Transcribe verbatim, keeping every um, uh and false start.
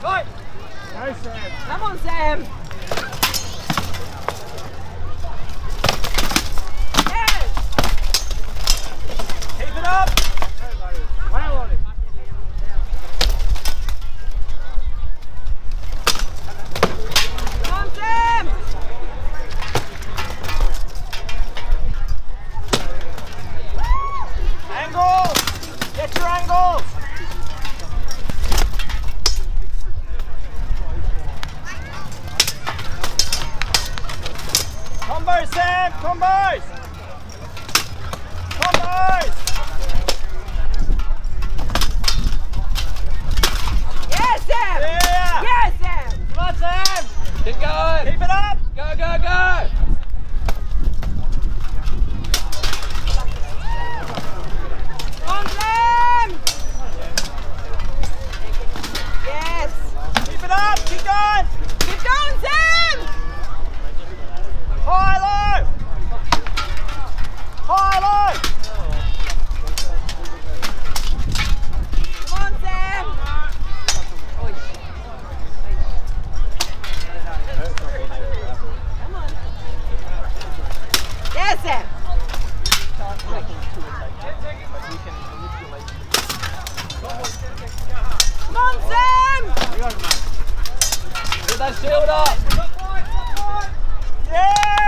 Good. Go, Sam. Come on, Sam. Yes. Keep it up. Wow on him. Come on, Sam. Angles. Get your angles. Combos, Sam! Combos! Combos! Yes, Sam! Yeah! Yes, Sam! Come on, Sam! Keep going! Keep it up! Go, go, go! On, Sam! Yes! Keep it up! Keep going! Keep going, Sam! High low! High low! Come on, Sam! Come on. Yes, Sam! Come on, Sam! Get that shield up! Yeah!